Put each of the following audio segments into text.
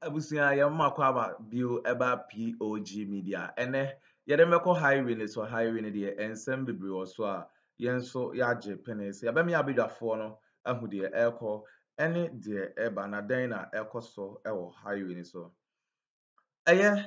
Abusia yamma kwa ba bio eba POG Media ene yedemeko highway ne so highway ne de ensem bebre oso a yenso yaje penis yabemi abedwafo no ahu de ekọ ene de eba na den na ekọ so ewo highway ne so eye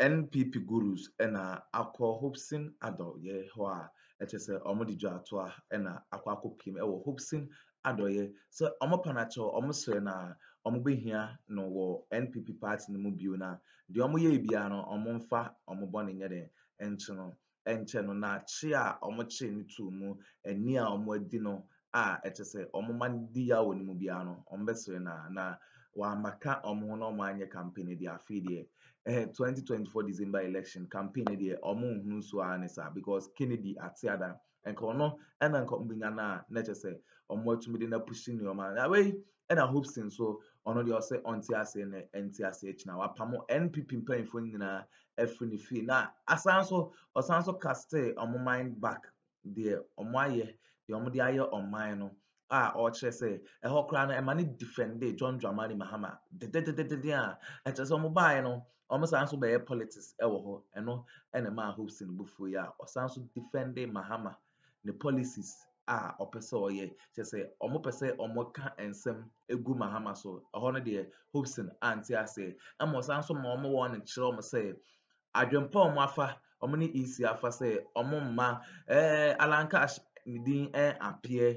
NPP gurus ena akọ Hobson Addo ye ho a etese omodidwa ato a ena akọ akopim ewo Hobson Addo ye so omopanacho omsre na omubi here no wo NPP party no mobile na de omuye bia no omomfa omobone nyede enche no na chi a omoche nitu mu eni a omodi no a etese omomandi ya woni mu bia no ombesere na wa maka omo no manye campaign dey afide 2024 December election campaign dey omunhun so anisa because Kennedy atiada enko no enanko mbinya na netese omotumi dey na pushing your man away and I hope since so ono dey say ontiase na ntch na wapamo NPP mpanyimfo nyina afuni fi na asanso caste omuman back there omaye dey omde aye oman no a o kire say eho kra na emane defend dey John Dramani Mahama de a etese omubaye no omusanso be politics ewo ho eno ene ma hope sin bufu ya osanso defend dey Mahama the policies opese oye chese omopese omoka ensem egu Mahama so hono de Hobson anti ase amosanso ma omo won kire omo say adwempa omo afa omo ni isi afa say omo mma alankash din appear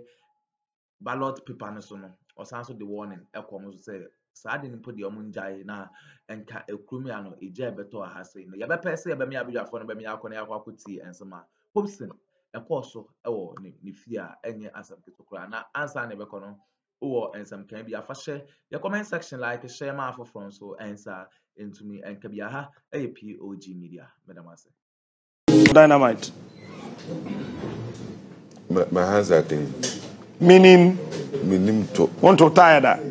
ballot paper no so no osanso the warning ekomo so say saade ni podi omo njae na enka ekrumi ano eje beto aha say no yebepese yebemi abijafo no bemi akone akwakuti ensema Hobson ekoso ewo ni fia enye asam kitokura na answer na beko no wo ensam kan bi afahye your comment section like share ma for from so answer into me enka bi aha A POG Media madam ase Dynamite my hands are clean meaning to want to tire that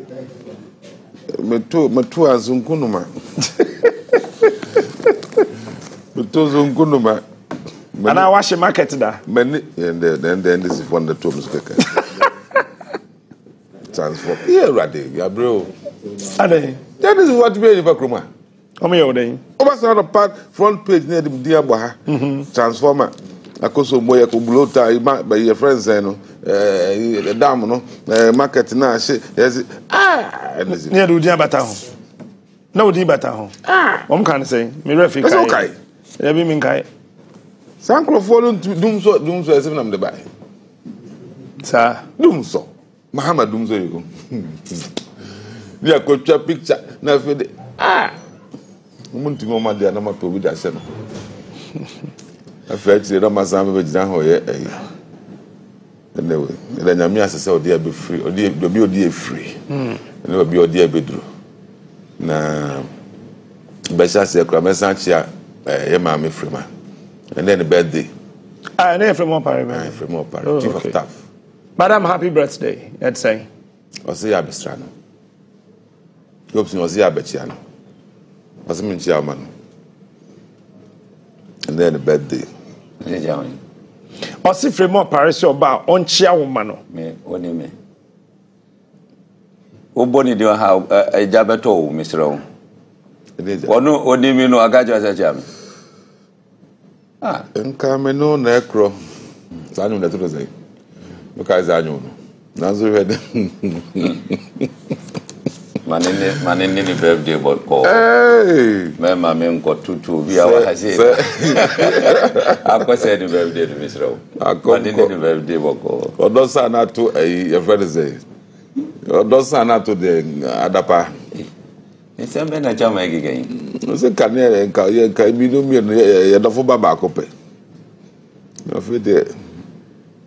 me to azunkunuma me to azunkunuma and I wash the market da. Many and then this is one of the tombs keke. Transform. Yeah, Rade, you are bro. Ade. That is what we are Kruma. Come here, Ode. Over the part front page near the Diaboha. Transformer. Akoso moya ko blow tie by your friends no. The dam no. Market na she. Yes. Near the Diabata ho. No Diabata ho. What can I say? Me refi kai. Okay. Ebi min kai. Some follow Doomso as if I'm the buy. Sir, Doomso. Mahama Doomso, you go. They are culture picture. Now, Muntimoma, they are not to be that same. I felt the Ramazan with Zanhoe. Anyway, then I'm here as I saw, dear be free, or dear be free. Never be your dear bedroom. Now, Bessas, Cramesantia, Emma, me freeman. And then the birthday. And then from more parliament. From more parliament. Chief of staff. Madam, happy birthday. Let's say. Osia Bestrano. Hopes in Osia Bechiano. Osman Chairman. And then the birthday. Osi from more parish or bar on Chiawmano. Me, what do you mean? Who bonny do you have a jabato, Mr. Rowe? What do you mean? I got you as a chairman. Encamino necro. Sanu na tudo sei. No caso anjo não. Nanzo vede. Manene ni birthday but call. Hey. Me mama enko tutu bi awa haje. Akwa say ni birthday do misro. Manene ni birthday but call. Odosa na to e friend say. Odosa na to the adapa. December na chama again. Nse kanere nka ibinomie no ye dofo baba akope. Na fe de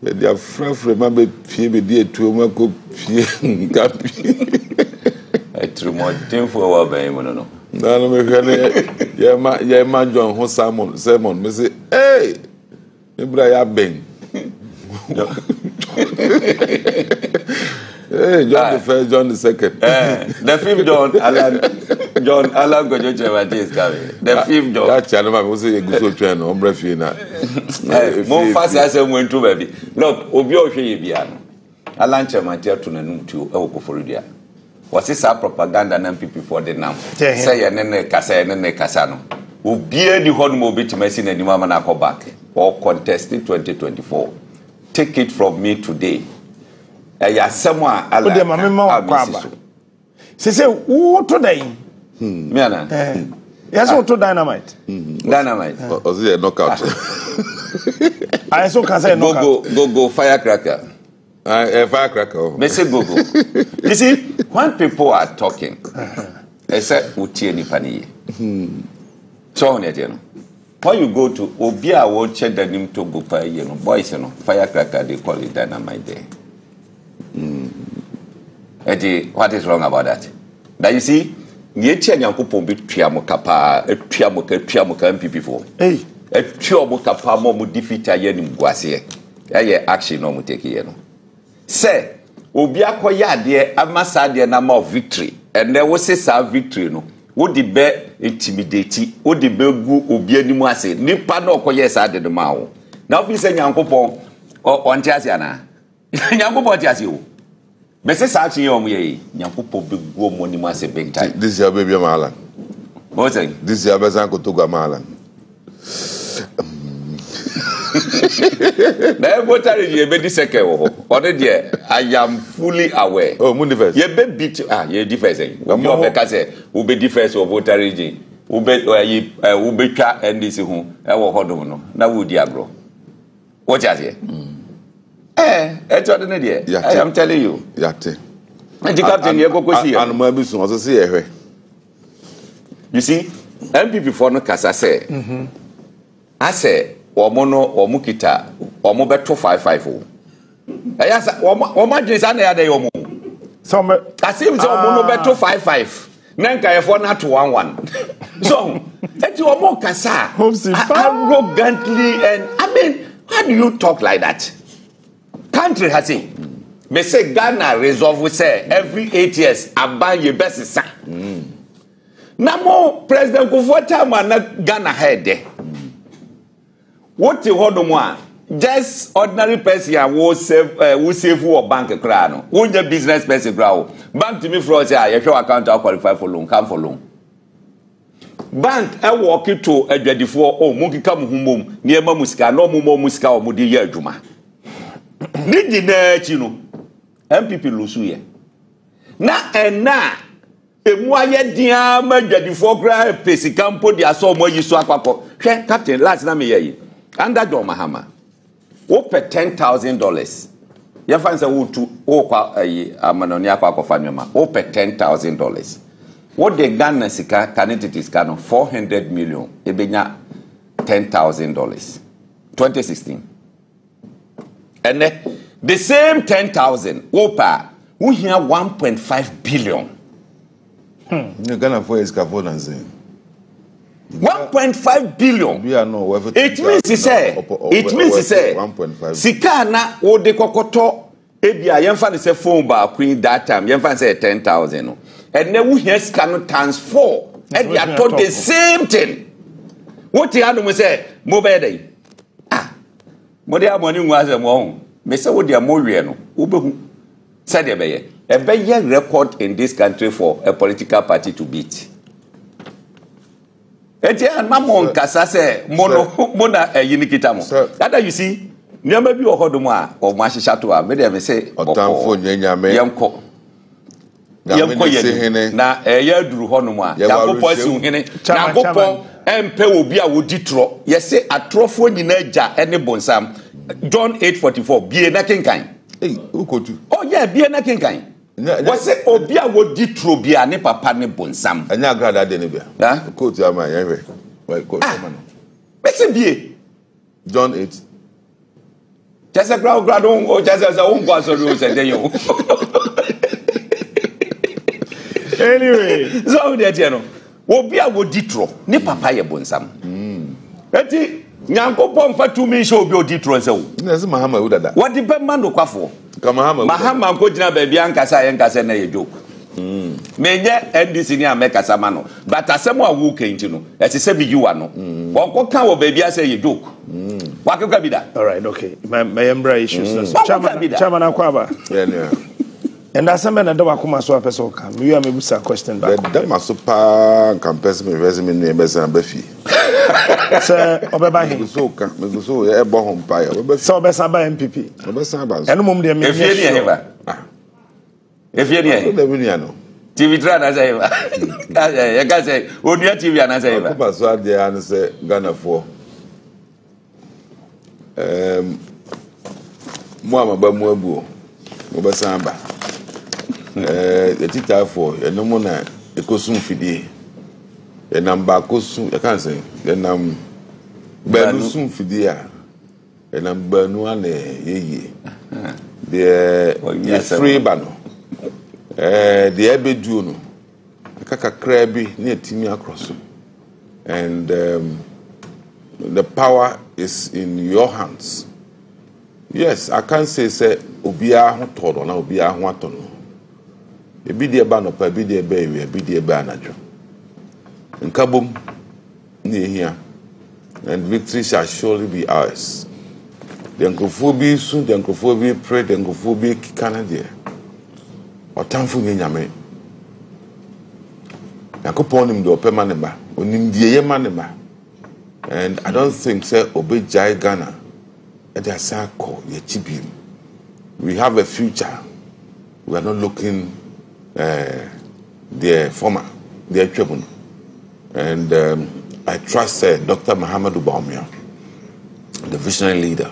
ye dia frefre ma be pie be di etu ma ko pie nka pie. I tru mo tempo wa ba imo no. Na no me kale ye ma John ho Simon me say hey Ibra ya ben. Hey, John the 1st, John the 2nd. The 5th John, Alan Gojoche is coming. The 5th John. That channel, I'm also a good train. I'm referring now. More fast as I went to baby. Look, Obioche Ibiano. Alan Chamatia to Nanum to Okoforidia. was this our propaganda and MPP for the now? Say nene kasa nene kasano. Ubie the whole movie to messing and na go back or contest in 2024. Take it from me today. Aya semwa ala. Ode mama ma kwaba. Se se wo to dan. Me ana. Yes, what to Dynamite. Dynamite. Or is it a knockout? I also can say knockout. Go firecracker. Firecracker. Me say go. You see, when people are talking, they say utie ni paniye. So on it, you know. When you go to Obia, will check the name to go fire, you know, boys, you know, firecracker they call it Dynamite there. Eddie, what is wrong about that? That you see. Hey. Say, Obiako ya de amasa de na ma victory. And there was a victory no. Wo de be intimidate, wo de be gu obianimu ase. Nipa na okoye sa de ma wo. Na obi se Nyankopon onti ase ana. Nyankopon ti ase wo. This is your baby, Malan. What's it? This is your Bazanko Toga Malan. I am fully aware. Oh, Mundiverse. You bet beat. Ah, you're defensive. Who be defense of voter regime? Who bet where you will be car and this home? I will hold on. Now, would Diablo. What's it? Eh, it's an idea. I am telling you. Yate. And the captain, you go see. And my business also see here. You see, MPP for no kasa say. I say, omono omukita omobeto 55 o. Aya sa omagin sa na ya dey omo. So me. Asim say omono beto 55. Nanka e for na to 11. So, eti omo kasa arrogantly and I mean, how do you talk like that? Country has it. They say Ghana resolve we say every 8 years about your best is that. Now, President Akufo-Addo man Ghana head. What you hold on one? Just ordinary person who save for bank crowd. Who the business person crowd? Bank to me from say if your account are qualified for loan, come for loan. Bank I walk it to a 24. Oh, monkey come home. Near Mamuska, no more Muska or Mudi Yajuma. Did the Chino MPP Lusuye? Na ena a moye diamond that the foreground Pesicampo, the assault more you swap. Captain, last name ye under Dr. Mahama. Open $10,000. Your fans are who to Oka a Manoniapa of Fanima. Open $10,000. What the Ghana Sika candidate is canon $400 million. Ebena $10,000. 2016. And the same 10,000, Opa, we hear 1.5 billion. You're going to for his cavonancing. 1.5 billion. We are no. It means he say. It means he say. 1.5. Sikana o de kokoto ebia yemfa say phone ba queen that time yemfa say 10,000. And then we hear scan times 4. And they are told the same thing. What he had to say, mobile day. Modia morning was a wrong. Mesa Wodia Moriano, Ubehu, said a better record in this country for a political party to beat. And Mamon Casase, Mona, a Unikitamo. That you see, never be a Hodoma or Mashatua, made them say, or town for Yamco. Yamco, na a year drew Honoma, Yamco Poison, Yamco. Mpe obi a wodi tro yesi atrofo nyina agya ene bonsam John 8:44 bie na kenkan eh ukotu oh yeah bie na kenkan wose obi a wodi tro bia ne papa ne bonsam anya agrada de ne bia na ukotu ama yan hwe well ukotu ama no mesi bie John 8 just a grad on go just as a on go so do say dey you anyway so that you know Obia wo ditro ne papa ye bonsam. Eti Nyankopon fa tumi she obi oditro nse wo. Na se Mahama wo dada. Wo de be ma no kwafo. Ka Mahama ko jina ba bia nkasa na ye joke. Menye NDC ni amekasa ma no. But asem a wo kenti no. Eti se bi yiwa no. Wonko kan wo ba bia se ye joke. Wakeka bi da. All right, okay. My embra issues. Chairman Akwaba. Yeah. And that's something that I come and saw a person come. You have a question back. That must super campus me resume me besa befi. Sir, obeba him. So come, me so e bo hom pa. So besa ba NPP. Obesa ba. Enu mum de me. Efie ni ehwa. Efie ni ehwa. Efie ni ehwa. TV tra na say ehwa. Ya ka say onua TV na say ehwa. Ko paso ade an say Ghana for. Mo amaba mo abuo. Obesa ba. The teacher for a nomona, a cosum fide, a number cosum, a cancer, a num Bernusum fidea, a number one, ye, the free banner, the Abbey Juno, a caca crabby near Timmy across. And the power is in your hands. Yes, I can say, sir, Obia Hoton, Obia Hoton. A bidia ban up, a bidia baby, a bidia banager. And Kaboom near here, and victory shall surely be ours. The Uncophobia soon, the Uncophobia pray, the Uncophobia Canada. Or Tamfu Yame. I could pawn him to a permanema, or Nindia Manema. And I don't think, sir, obey Jai Ghana. At their circle, your chibium. We have a future. We are not looking. Their former, their tribunal. And I trust Dr. Mahamudu Bawumia, the visionary leader,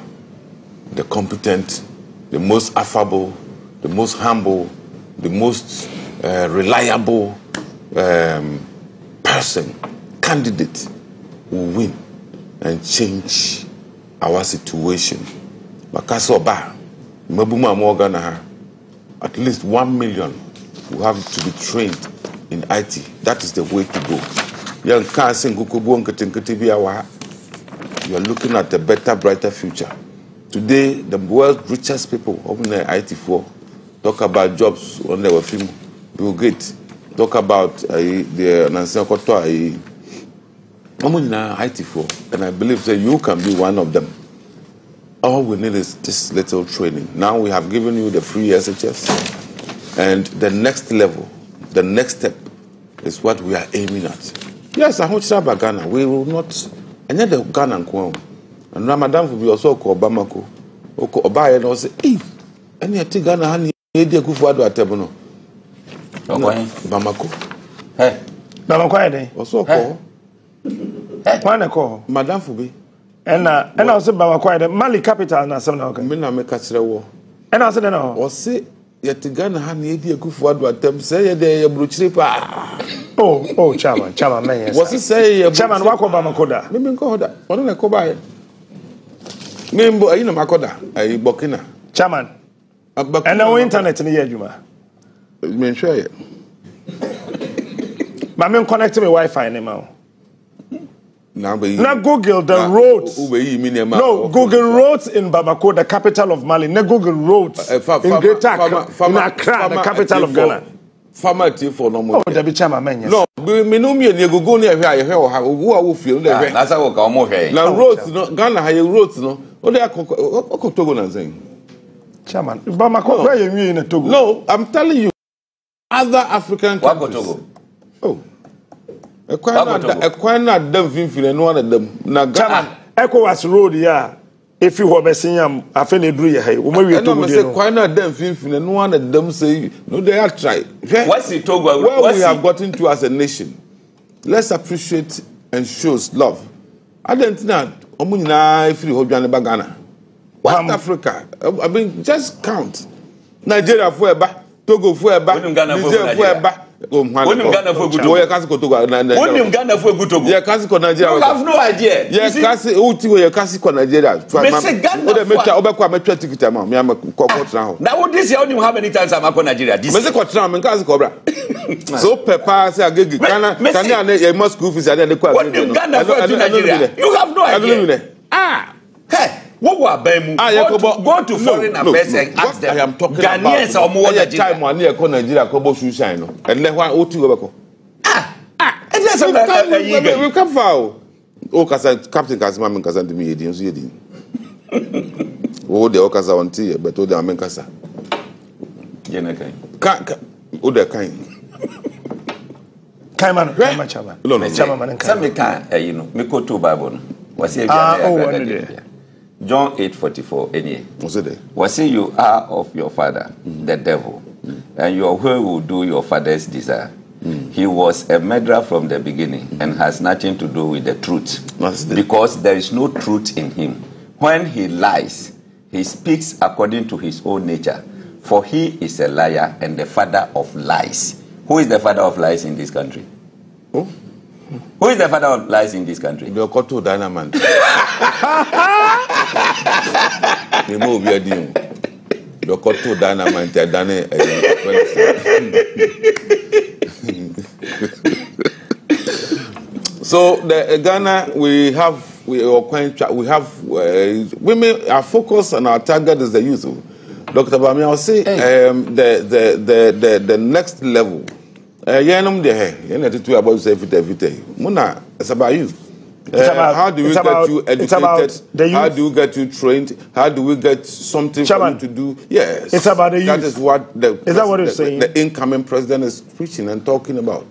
the competent, the most affable, the most humble, the most reliable person, candidate, will win and change our situation. Makasoba, Mabuma Morgana, at least 1 million. We have to be trained in IT. That is the way to go. You are looking at a better, brighter future. Today, the world's richest people of the IT4 talk about jobs on their film. Bill Gates talk about the Nancy Koto. I'm in IT4, and I believe that you can be one of them. All we need is this little training. Now we have given you the free SHS. And the next level, the next step, is what we are aiming at. Yes, I hope Shaba Ghana. We will not. And then the Ghana and Ramadan will be also called Bamako. Oko Obaye and also Eve. And yet Ghana honey, Edia Kufuado at Tebono. Bamako. Hey, Bamako, also called. One call, Madame Fubi. And also Bamako, the Mali capital, and some of the men make us the war. And also, no, or see. Yet Ghana had a good word with them, say they blue chip. Oh, Chairman, Chairman, what's it say? Chairman, walk over Makoda. Mimbo, Coda, or not a cobay. Mimbo, you know, Makoda, a Bokina. Chairman, and no internet in the Yajuma. Mean, sure, yeah. My man connected with Wi Fi now. Now, Google the roads. No, Google roads in Bamako, the capital of Mali. No, Google roads in Greater Accra, the capital of Ghana. Farmer for normal. Oh, Debbie Chama, man. No, we know me and you go near here. Who are we feeling? That's how we come here. Now, roads, Ghana, how roads, no? What are Togo saying? Chairman, Bamako, where are you in Togo? No, I'm telling you, other African countries. Oh. ECOWAS road, yeah. If you were messing up, I feel it. No one of them say, no, they are tried. What's it over? Where we have gotten to as a nation, let's appreciate and show love. I don't know. If you hold Ghana, West Africa, I mean, just count Nigeria forever, Togo forever, Nigeria forever. You have no idea. Yes, now, this is how many times I'm going Nigeria. This is so Papa say Ghana must go visit Nigeria. You have no idea. Ah, hey. What were Bemu? Go to foreign affairs and ask them. I am talking Ghanaians about. Ghanaians are more than time when they come Nigeria, come back to China. And then what? What you go back? Ah. And that's what we come for. Oh, Captain Kasima, men Kasima, they me yedi, yedi. Oh, they all Kasima wanti, but all they are men Kasima. Jenaka. John 8:44 any. Was it you are of your father, the devil, and your way will do your father's desire. He was a murderer from the beginning and has nothing to do with the truth. Because there is no truth in him. When he lies, he speaks according to his own nature. For he is a liar and the father of lies. Who is the father of lies in this country? Who? Who is the father of lies in this country? Dr. Dynamite. Dr. Dynamite. So the Ghana, we have women. Our focus and our target is the youth. Dr. Bawumia, I'll say the next level. It's about you. How do we get you educated? How do we get you trained? How do we get something for you to do? Yes, it's about the youth. That is what the incoming president is preaching and talking about.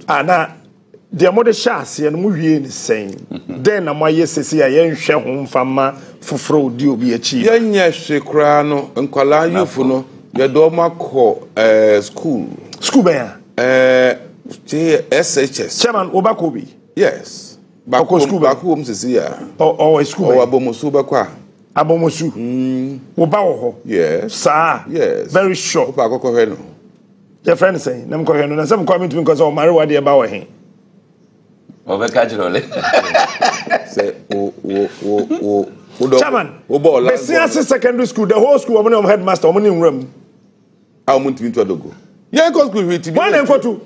The mother shas and movie saying, then a my yesia shall home from my fro do be a cheap. Yes, she crano and call you for no, your dogma call school. School bear, SHS. Chairman Obakobi. Yes, Bakum Cecilia or school or Abomosuba. Abomosu. Obaho. Yes, sir. Yes, very sure. Your friend saying, Namco, and some coming to me because of Maroa de Bauer. Chairman, the senior secondary school, the whole school, I'm headmaster, I'm in room. I want to go. Yeah, go school with you. One and for two.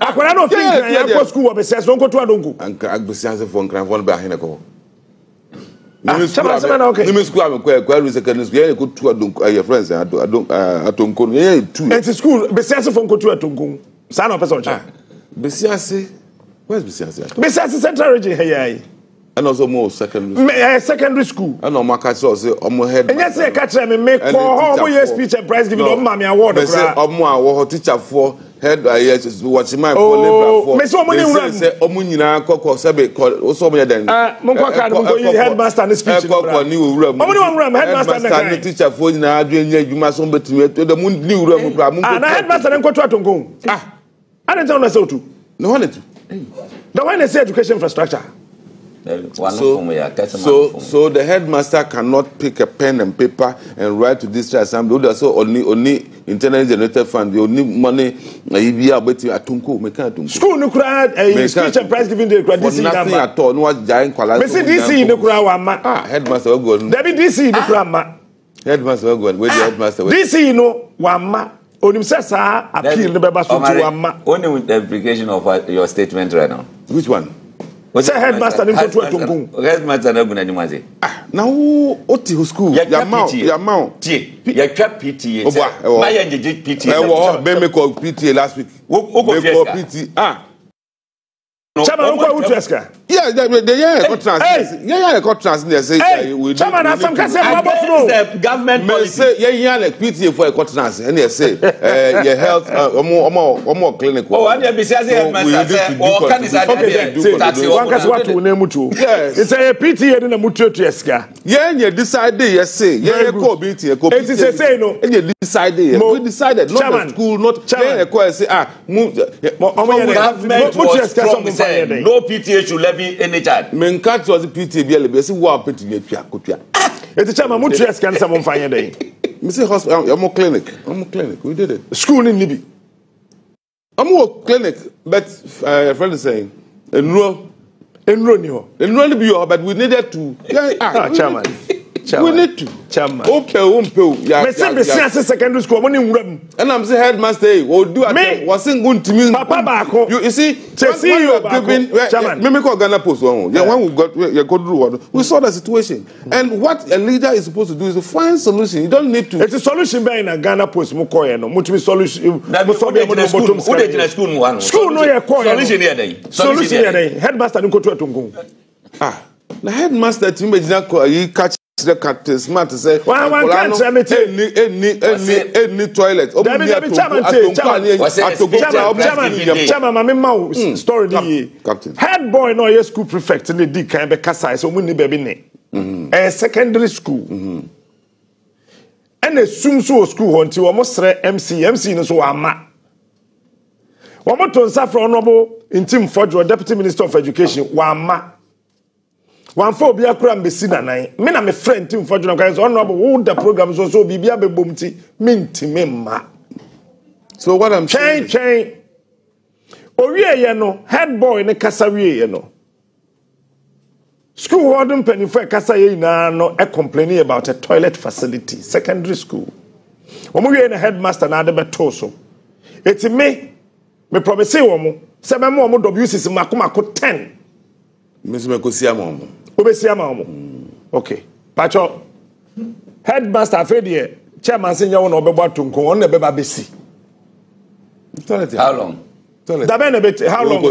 I don't think I go school. But says don't go to Adongo. And the senior phone can phone by Hinako. Chairman, okay. You miss school. I'm quite secondary school. I go to Adongo. Your friends, I don't go. Yeah, two. And school, the senior phone go to Adongo. Son of person, child. The senior. Where's Bisiasi? Bisiasi Central Region here. And also more secondary school. Secondary school. I know my catch also omo head. And yes, I catch me make for who you speech and prize giving of mommy award. They say omo teacher for head yes watch my for labor for. Me so omo ni wura. Say omo nyina kokko sabe ko so omo yeden. Mo kwa card mo go headmaster and speech. Kokko ni wura. Omo ni wura headmaster and teacher for nyina adu enye adwuma so betimi to the mo ni wura mo pra mo. Na headmaster nko to atongo. I don't know so too. No one it. The one they say education infrastructure. So the headmaster cannot pick a pen and paper and write to this assembly. So only internet generated fund. You need money. School no speech and prize giving. Nothing at all. No giant quality. DC no headmaster go. DC no headmaster go. Where the headmaster? DC no wama. Only with the application of your statement right now. Which one? What's a headmaster? Headmaster, now what is school? Your mount, your PTA. My PTA. I call PTA last week. PTA. Chairman, who ask? Yeah. Got transness. Chairman, I some say government policy. Yeah. PTA for got trans. And they say, your health, more clinic. Oh, and they say, it's a PTA in a mutual to. Yeah, decide. Yes, say. Yeah, We decided. Not school. Not chairman. Say, move. No PTA should levy any charge. Men catch was the PTA be levy. See what happened to me. Kutia. It's a chairman. Much stress can someone find a day. Mr. Hospital, I'm a clinic. We did it. School in Libby. I'm a clinic, but a friend is saying enroll you, but we needed to. Ah, chairman. We need to. Chairman. Okay, secondary school. And I'm the headmaster. We'll do it. Wasn't going to me. Papa Bako. You see, Chairman. Mimico Ghana Post. We saw the situation. And what a leader is supposed to do is to find solution. You don't need to. It's a solution by in a Ghana Post. Mukoyano. Mutubi solution. School no your solution here. Headmaster didn't go to a Tungu. The headmaster team is not catching. Head boy no yes school prefect in the D can be Kasai, so we baby ne. A secondary school. And a sumsuo school on to almost MC no so ama. One more to suffer honorable in Tim Ford, your Deputy Minister of Education, Wama. One for be a crime be seen and me na me friend team for John guys honorable who the programs also be a bebumti minti memma. So what I'm saying chain Orie ye no head boy ne kasawie ye no school warden penny for kasaye na no e complaining about a toilet facility secondary school. Omo ye na headmaster na adebeto so. Eti me promise omo se me mo WCC makomako 10 Miss Mekosiamo. Obesiamo. Okay. Pacho. Headmaster Fedie, Chairman Senior one Obebatunko, on the Bebabisi. How long? How long?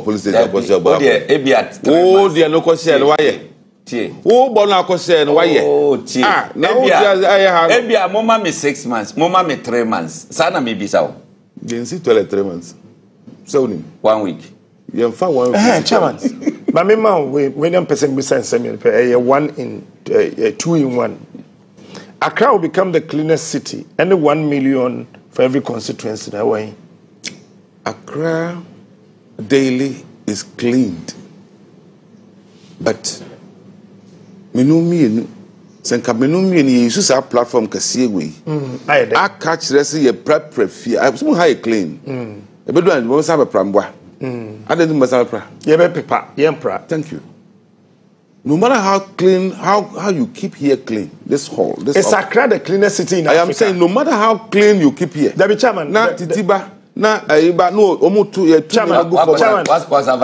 Police station. Oh, dear, no concern. Why? Oh, Bona concern. Why? Oh, dear. Ah, now I have. Ebia, Moma me 6 months, Moma me 3 months. Sana me Bissau. Didn't see toilet 3 months. So, 1 week. You have found 1 week. Chairman, my memo when person besides Samuel, a 1 in 2 in 1. Accra will become the cleanest city, and 1 million for every constituency in Hawaii. Accra daily is cleaned, but minumi and senka minumi and you use our platform kasiwe. I catch rest your prep prefer. I was more high clean. A bit one was have a prambwa. I didn't matter. Thank you. No matter how clean, how you keep here clean, this hall, this it's Accra the cleanest city in Africa. I am saying, no matter how clean you keep here. David Chairman, na Titiba, na Iba, no, Omo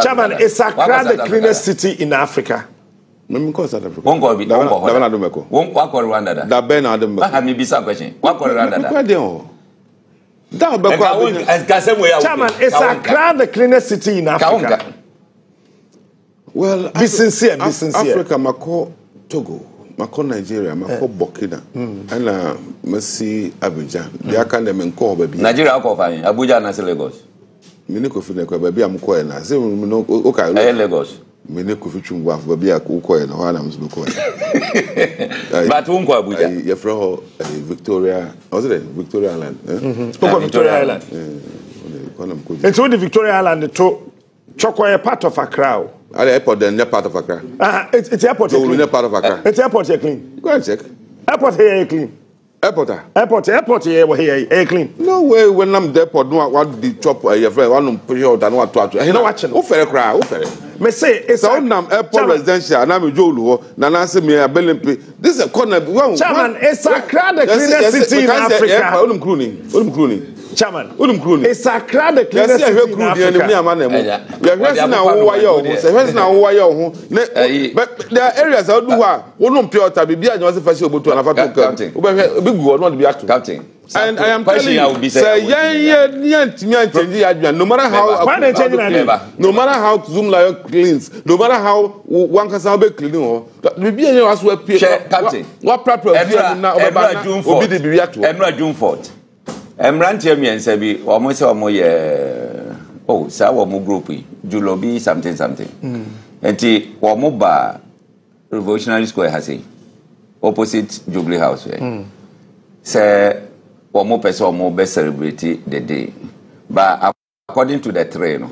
Chairman, it's Accra the cleanest city in Africa. Chairman, it's Accra the cleanest city in Africa. Well, be sincere, be sincere. Africa, Mako Togo, Mako Nigeria, Mako Burkina, and Messi Abidjan. They are kind of menko baby. Nigeria, Abuja, Nasi Lagos. Mineko fineko baby, Amuko ena. Say we no okay. Lagos. Mineko fichungwa baby, Akuko ena. How names Amuko ena. But unko Abuja. Your friend Victoria. What's it? Victoria Island. Victoria Island. And so the Victoria Island to Chokwa a part of Accra. At the airport, then they're part of Accra. It's airport. So we're part of Accra. It's airport here clean. Go and check. Airport here clean. Airport here clean. No way. When I'm the airport, no one the chop your friend. One push out and one touch. No watching. Who fair cry? Who fair? Me say it's on airport residential. And I'm Joluo. Nana say me a Belimpi. This is a corner. Chairman, it's Accra the cleanest city in Africa. Olum crooning. Chairman, it's Accra the cleanest city in Africa. But there are areas that do what. We don't pure tabi. Be a just fashion about to another country. Big God want to be acting. Captain. And I am telling you, say no matter how Zoomlion cleans, no matter how one can be cleaning, we be a just Captain. What proper? June 4th. Rantier me and Sabi, almost oh, Sawamu groupie, Julobi, something. And he Wamuba Revolutionary Square has a opposite Jubilee House. Say, Wamopes or more best celebrity the day. But according to the train,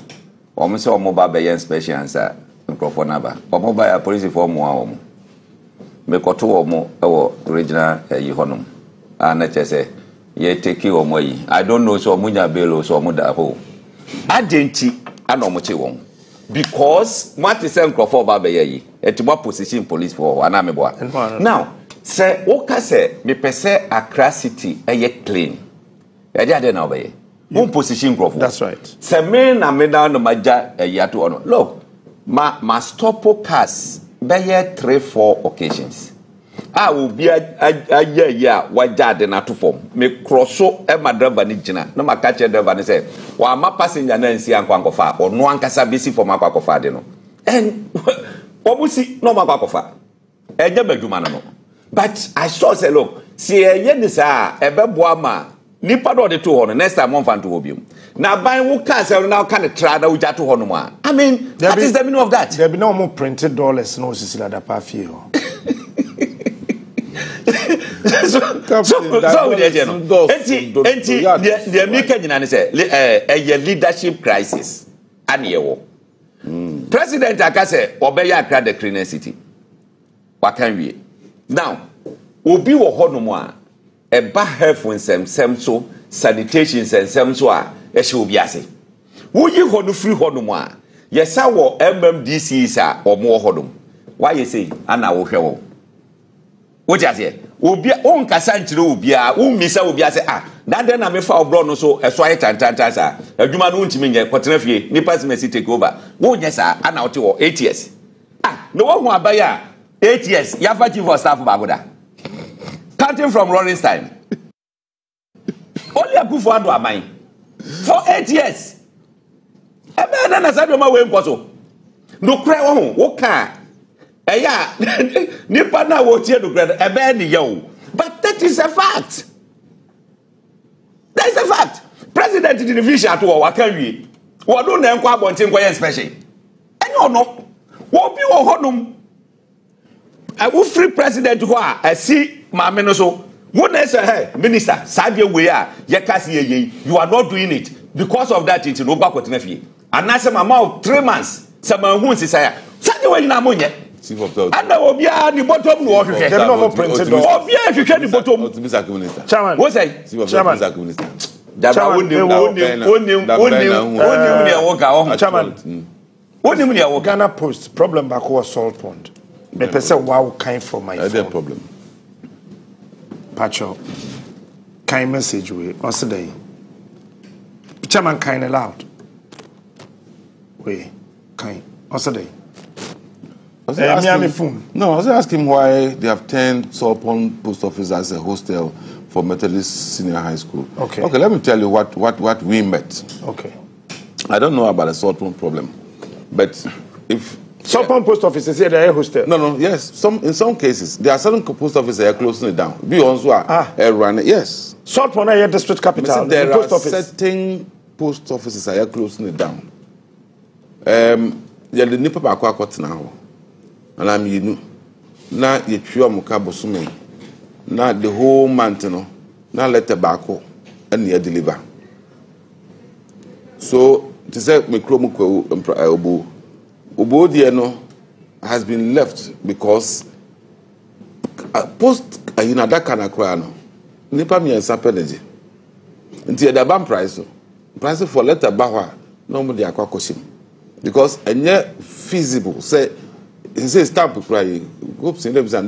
almost all mobile bayan special answer, Microphonaba, or mobile police for more. Make or two or more original Yhonum. And I just say, yeah, take you away. I don't know so munya bello so muda ho. I didn't anomaly won. Because what is Crawford Babaye at what position police for Anamebo. Now, say Oka say me per se Accra city a yet clean. I didn't obey. One position Crawford. That's right. Say men and me down no maja a year to honor. Look, my stop cars by 3-4 occasions. I will be a year white dad and to form. Make cross so my driver nijina. No, my catcher driver and say, while my passenger Nancy and Quankofa, or no one can be for my Quakofadino. And Omusi no mabakofa. Eje bedwuma no. But I saw say look, see ye disa ebeboama nipa do de to ho no next time on fan to obium. Na ban wo ka say no ka ne tra da uja to ho no a. I mean, that is the meaning of that. There be no more printed dollars no sisi la da pa fie ho. So we dey no. Enti the American nyina ne say eh leadership crisis ane yewo. President Akase obeya Accra the clean city. Wakanwie. Now, obi wo hono mo a eba health nsem so sanitation nsem so a ehye obi ase. Wo yi hono free hono mo a yesa wo MMDC sa omo hono. Why you say ana wo hwe wo. Wo ti ase obi on kasa nkire obi a wo misa obi ase ah na den na me fa obro no so eso aye tantanta sa adwuma no ntimi nge kwotena fie ni pass message take over wo nya sa ana wo te wo 8 years ah no wo hu abaya 8 years ya fa chief of staff bagoda counting from Lawrence time only Akufo-Addo amai for 8 years ebe na na sa do ma we nko so no kra wo hu wo ka yeah, nipa na wo tie do grade e be ni yo. But that is a fact. That is a fact. President did the vision at wo akanwie. Wo do na enko abontin ko especially. Any ono wo bi wo honum. I will free president ho a asi maame no so. Wo na say hey minister, sabe we a ye ka say ye. You are not doing it because of that it no gba kwetena fie. Anase mama 3 months. Sama hu sisaya. Sabe we na mo nye. And I will be at the bottom. Chairman, Ghana Post problem back over salt pond. The person wow came from my phone. That's problem. Pacho, kind message we also day. Chairman, kind allowed. We kind also day. I was asking why they have turned Sorpon Post Office as a hostel for Methodist Senior High School. Okay. Okay, let me tell you what we met. Okay. I don't know about the Sorpon problem, but if... Sorpon Post Office is here, they're a hostel. No, yes. In some cases, there are certain post offices that are closing it down. We also are running, yes. Sorpon are district capital. There are certain post offices that are closing it down. Yeah, the Nipa Bakwa Court now. And I'm you know, now you chew Mukabosumi, now the whole mountain, now let the tobacco and you deliver. So, to say, Mikromuko Obo has been left because post Ayinada Kanakrano, Nipami and Sapenergy. And the Bam price for letter Bawa, normally Aquacosim. Because a near feasible, say, he says, stop crying. And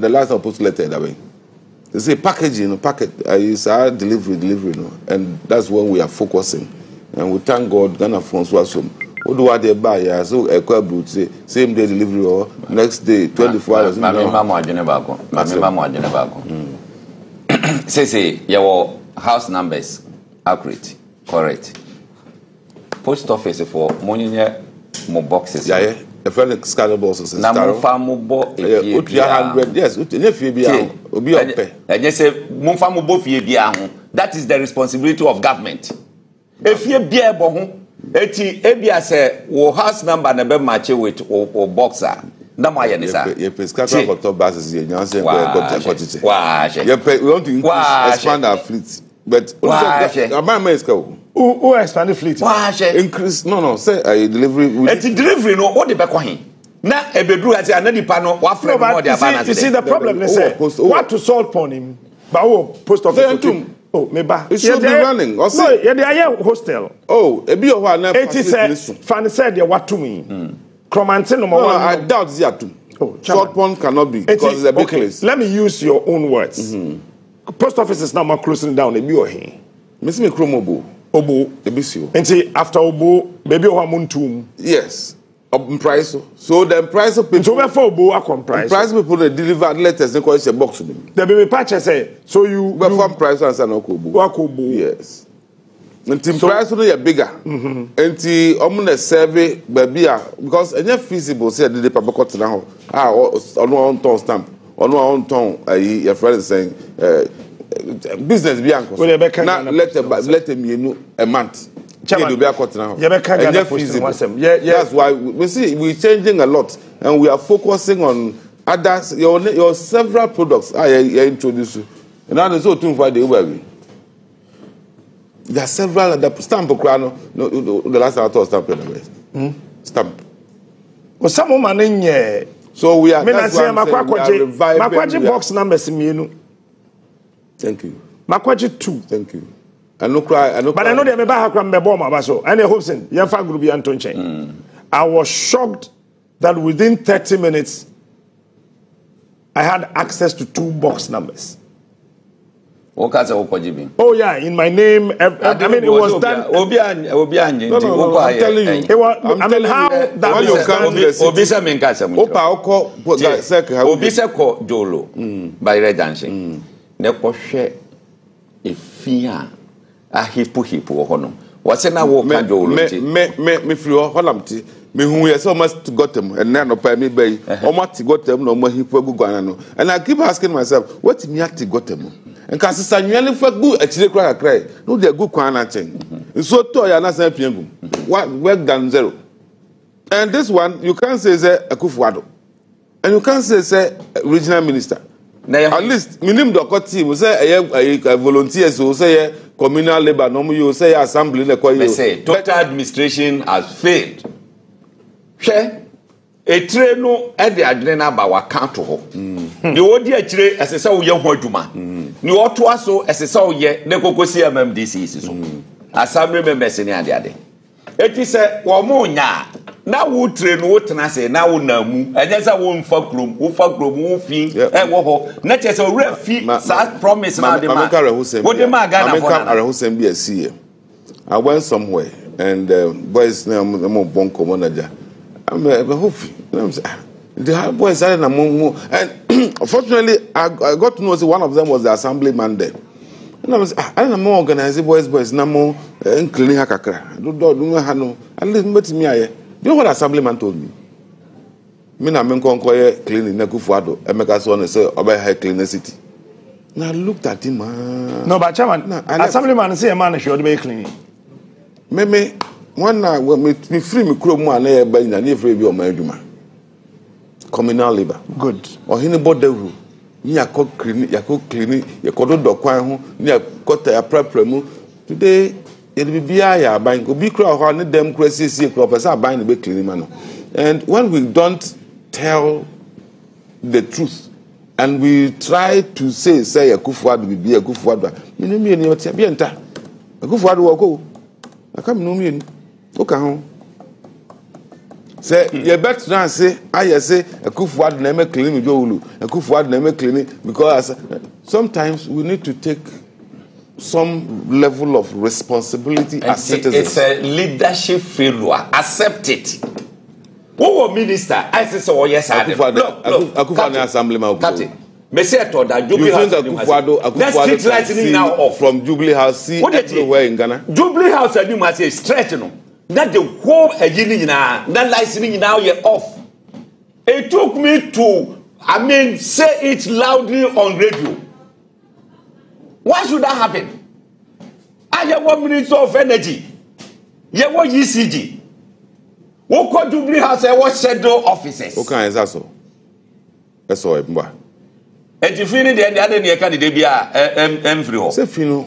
the last post letter that way. They say packaging, packet is our delivery, no? And that's when we are focusing. And we thank God, Ghana Francois, what do they buy? So a crab say same day delivery or next day, 24 hours. My mama Genevago. My mama Genevago. Say your house numbers accurate, correct. Post office for morning more boxes. Yeah. A friend of Scalaboss and Namufamubo, if you 100, yes, if you be on pay. And yes, Mumfamubo, if that is the responsibility of government. If you be a bon, Ebia say, or house number and a bed match with or boxer. No, my answer. If it's Castle for top buses, you know, say, why, you want to expand our fleet, but a man may go. Who expanded fleet? Increase? No. Say a delivery. It's delivery. No, what the back one? Now a bedroom has another panel. What from all their banners? You see the problem. They say what to solve on him. But post office. Oh, maybe it should be running. No, they are hostel. Oh, a bit of one. It is. Fan said they what to me. Cromantin number one. I doubt they are two. Oh, short one cannot be because it's a big place. Let me use your own words. Post office is now more closing down. A bit of him. Miss me Chromobo. Obo, the BCO. And see, after Obo, baby, Ohamuntum. Yes. Price. So the price of people. So therefore, Obo are comprised. Price people that delivered letters and call it a box to them. The baby patches say, so you. But from price and Okobo. Yes. Nti price no ya bigger. Nti omo na survey baby because enya feasible say dey paper court na ho. Ah onu on ton stamp. Onu on ton your friend saying business bi anko. Na let them you know a month. Chairman, that's why we see we're changing a lot and we are focusing on others. Your several products I introduced you. And now there's so too far the Uber. There are several other stamp. No, the last time I thought stamp anyway. Stamp. Well, some woman so we are. That's why Makwaji box numbers in. Thank you. Makwaji 2. Thank you. But I know they may have come bomb so and Hobson, Yafa Group Anton Chain. I was shocked that within 30 minutes I had access to 2 box numbers. Oh yeah, in my name. I mean, it was done. No, I'm telling you. I mean, how that you come to Obisa Menkasa. Opa Oko, Obisa Ko Jolo by Red Dancing. Nekoshe Ifia. A hip or honor. What's an hour? Me flew Hollamty, me who has almost got him, and none of me bay, almost got him, no more hippo guano. And I keep asking myself, what me at got him? And Cassian for good, actually cry. No, they're good quanating. So toy and as a piano. What work done zero. And this one, you can't say Akufo-Addo. And you can't say regional minister. At least, minimum doctor will say a volunteer who say communal labor, normally you say assembly. They say total administration has failed. Share a train no at the adrenal by our counter. The order train as a so young woman. You ought to also as a so yet the Cocosia MDC assembly members in the other. It is a woman now who train what and I say now no and that's a woman for group, who fee and woe, not as a real fee, promise, madam. What the Magana be a seer. I went somewhere and boys name Bonko manager. I'm hoping they have boys and unfortunately, I got to know one of them was the assemblyman there. And I was, I don't know, organized boys, no more in cleaning Accra. Do not know, and listen, but me, I. You know what assemblyman told me? I mean, cleaning Akufo-Addo, and make us want to say about her cleaner city. Now I looked at him. No, but chairman, assemblyman say a man should be cleaning. Maybe one night when me free me crow man, but in a free your marriage man. Communal labor. Good. Or he bought the room. You could clean, you could clean, you could do quang, you could a prep remo. Today, it'll be a bank, be crowd, democracy, see croppers are buying the cleaning man. And when we don't tell the truth and we try to say, Akufo-Addo will be Akufo-Addo, you know me and your Tiabienta. Akufo-Addo will go. I come no mean. Look at home. Say, you better say, I say, Akufo-Addo never clean with Jolu, Akufo-Addo never clean because sometimes we need to take some level of responsibility and as citizens. It's a leadership failure. Accept it. Who will minister? I say so. Yes, I do. Akufo-Addo assemblyman. Cut it. Me say to that Jubilee House. Let's street lighting now off from Jubilee House. See everywhere in Ghana. Jubilee House, you must say stretch no. That the whole agenda now, that lighting now, you're off. It took me to, I mean, say it loudly on radio. Why should that happen? I have 1 minute of energy. You have one ECG. What could you bring us? I was shadow officers. Okay, is that so? That's all. And you finish the other near candidate be everywhere. Say, Fino,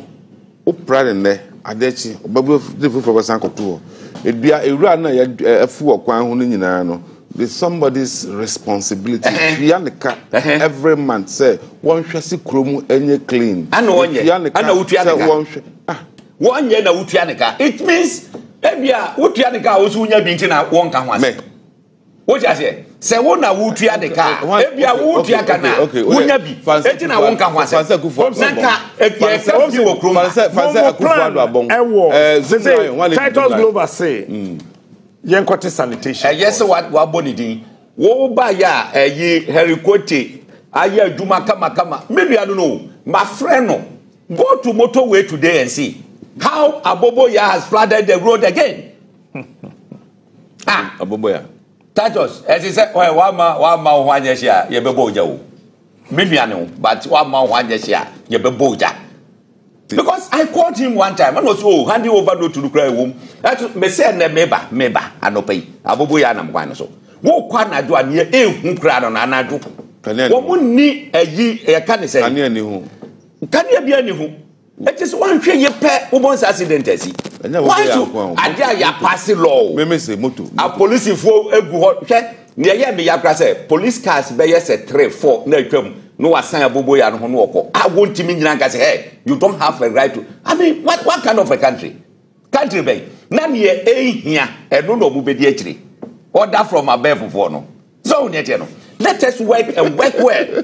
who pride in there, Adechi, Babu, the proof of a sank or two. It be a runner, a fool, Kwan, in Anno. It's somebody's responsibility. Every month, say, one shall see Krumu and clean. I know one year. I know Utianica. 1 year, Utianica. It means. Ebia utiadeka osunya binti na wonka ho ase. What you say? Se wona utiadeka. Ebia utiaka na unya bi. Enti na wonka ho ase. Nka ebia se wo kroma. Fanse Akufo-Addo abon. Zoomlion one Titus Global say. Yenkote sanitation. Yes what wa bonidin. Wo ba ya eyi herikote aye aduma kama kama. Me do no. My friend no. Go to motorway today and see. How Aboboya has flooded the road again. Aboboya. Tatos, as he said, well, one man, one year, you beboja. Million, but one man, one year, you beboja. Because I called him one time, and also, hand you over to the cry womb. That's me say, neba, and no pay. Aboboya, and one so. Who can't do a near a who cried on an adult? Woman need a ye a cannister. Can you be any who? That is one thing you pay woman's accident. Why do I dare passing law? A police for a good near me, Yakrasa, police cars, bears a tray for no crime, no assign a boy and Honoko. I won't mean Lankas, hey, you don't have a right to. I mean, what kind of a country? Country bay, none here, eh, here, and no obediently. Order from above for no. So, let us work and work well.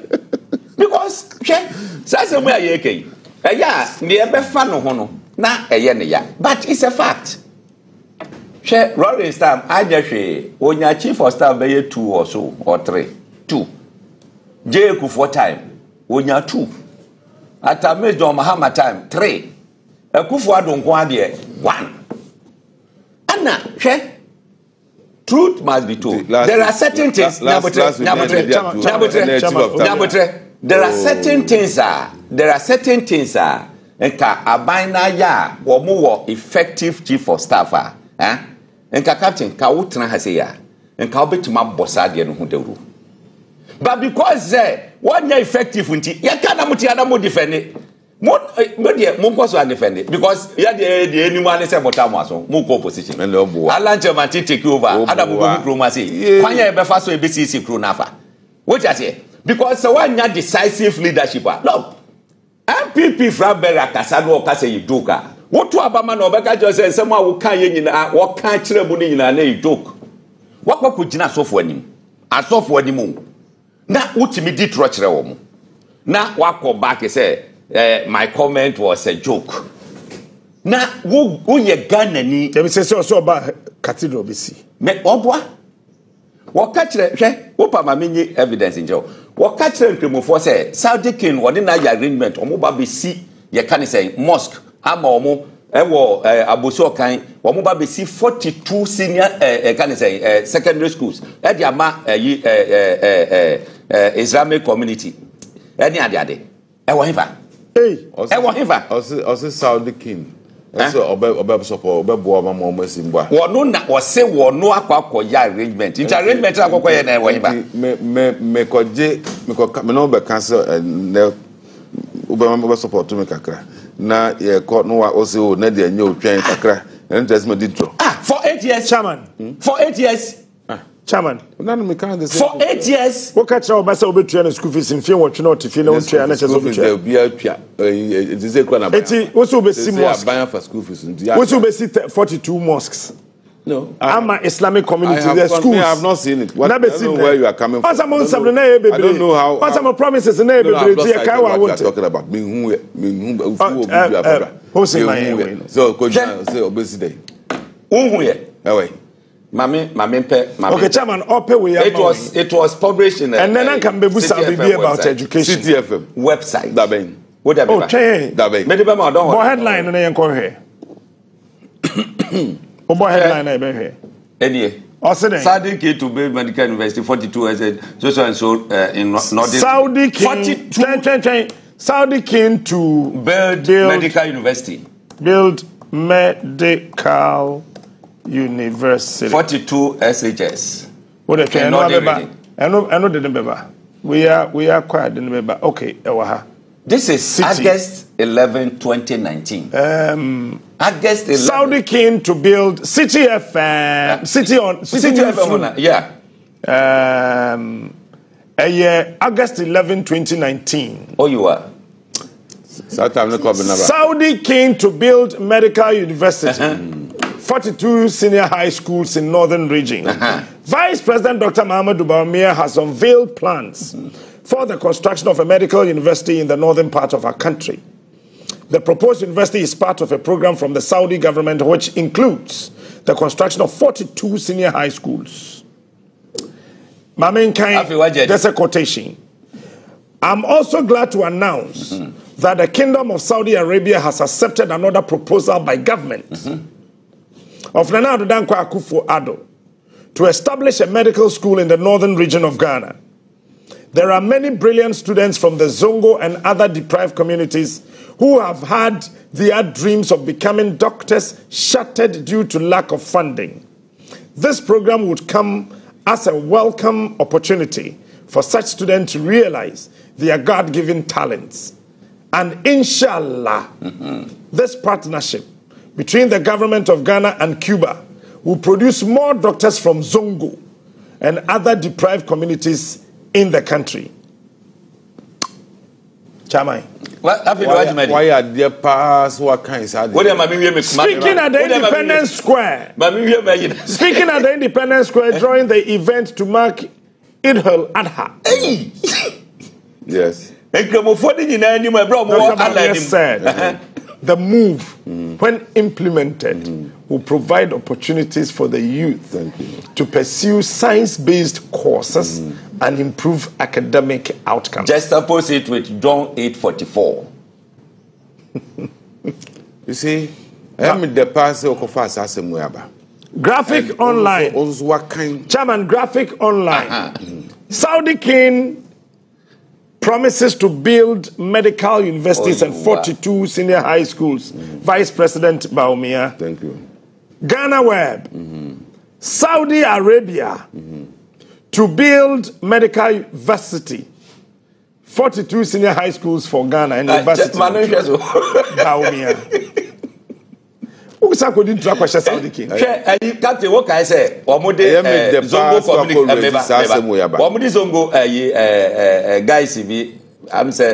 Because, okay, that's the way I came. Yeah, never fan of honor. Nah, a yen, but it's a fact. She Rory Stam, I just say, when your chief of staff be 2 or so, or 3. 2. J. Akufo time, when you're 2. At a Miss John Mahama time, 3. A Akufo-Addo go on there, 1. Anna, she. Truth must be told. There are certain things. There are certain things. Nka abina ya omuwo effective chief of staff. Nka captain ka utna haseya. Nka obetima bossa de no hunderu. But because one year effective unti, ya kana muti ana mo defend. Because you are the animal is a motamas, more composition. Alan Germany take over, other diplomacy. Why are Befaso BCC Cronafa? What I say? Because so one not decisive leadership. No, MPP from Beracasano Casay Duca. What to Abaman or Becca just says someone who can't in a what can't tremble in a name joke. What could you not so for him? I saw for the moon. Now, what you did, Rochelle. Now, what go back is a. My comment was a joke. Now, who ye Ghana ni? Let me say so about Cathedral BC. Me obwa? What catch the? What pa mami evidence in jail? What catch the criminal force? Saudi king what deny agreement? Omo ba BC ye can say mosque. Ama omo ewo abuso kan. Omo ba BC 42 senior can say secondary schools. Edi ama Islamic community. Edi adi. Ewo hiva. Hey, also Saudi king. Also, Obeb support, Obeb Wama almost in Bois. Or say, no arrangement. It's arrangement of Okoye and Waiba. Mekoje, Council and Obama support to make Accra. Now, your court no also, Nadia knew train Accra and just Meditro. Ah, for 8 years, Chairman. For 8 years. Chairman, for 8 years, what catch our master obituary and school fees in fear what you know to feel on chair and as a obituary. 42 mosques. No, I'm an Islamic community. There are schools. I have not seen it. What, I don't know where you are coming from. I don't know how. What some promises in the neighborhood. Talking about so, could you say obesity? Away. Okay, Chairman, it was published in and then I can be about education. CTFM website. Dabeng. What about? Okay. Dabeng. Medibama don't. What headline na yanko here? What headline na yanko here? Any. Saudi king to build medical university 42 as so and so in Northeast. Saudi king. 42. Saudi king to build medical university. Build medical. University 42 SHS. What okay, I know the number. We are quite the number. Okay, this is city. August 11, 2019. August 11. Saudi king to build City FM. City FM. Yeah. August 11, 2019. Oh, you are. Saudi king to build medical university. 42 senior high schools in northern region. Vice President Dr. Mahamudu Bawumia has unveiled plans for the construction of a medical university in the northern part of our country. The proposed university is part of a program from the Saudi government which includes the construction of 42 senior high schools. There's a quotation. I'm also glad to announce that the Kingdom of Saudi Arabia has accepted another proposal by government of Nana Addo Dankwa Akufo-Addo to establish a medical school in the northern region of Ghana. There are many brilliant students from the Zongo and other deprived communities who have had their dreams of becoming doctors shattered due to lack of funding. This program would come as a welcome opportunity for such students to realize their God-given talents. And inshallah, this partnership between the government of Ghana and Cuba will produce more doctors from Zongo and other deprived communities in the country. Chamai. Why are there pass? What kind of speaking at the Independence Square? Speaking at the Independence Square during the event to mark Idhul Adha. Yes. The move, when implemented, will provide opportunities for the youth to pursue science-based courses and improve academic outcomes. Just oppose it with John 8:44. You see, I'm the person who confess as a muaba. Graphic online. Chairman, Graphic online. Saudi king promises to build medical universities and 42 senior high schools. Vice President Bawumia. Thank you. Ghana Web. Saudi Arabia to build medical university. 42 senior high schools for Ghana and university. Bawumia. I'm saying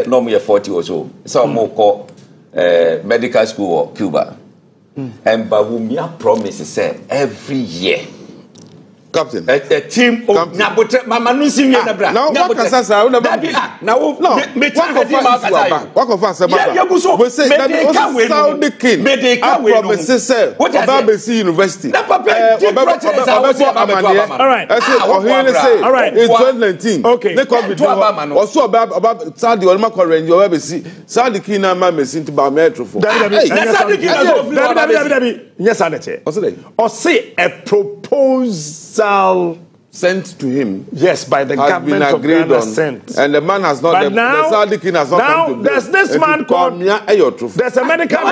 no more 40 or so. Some more call medical school or Cuba. And Bawumia promises every year. Captain, a team of sent to him. Yes, by the government of Ghana sent. And the man has not, but now, the Saudi king has not come to now, there's this man called, there's a medical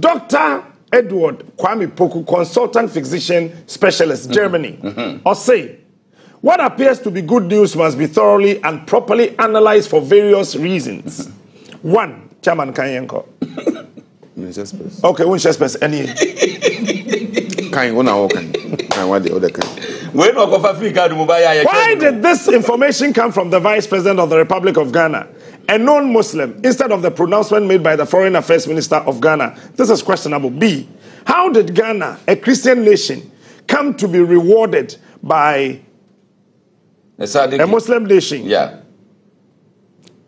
Dr. Edward Kwame Poku, consultant physician specialist, Germany, or say, what appears to be good news must be thoroughly and properly analyzed for various reasons. One, Chairman Kanyenko. Okay, why did this information come from the Vice President of the Republic of Ghana, a non-Muslim, instead of the pronouncement made by the Foreign Affairs Minister of Ghana? This is questionable. B, how did Ghana, a Christian nation, come to be rewarded by a Muslim nation? Yeah.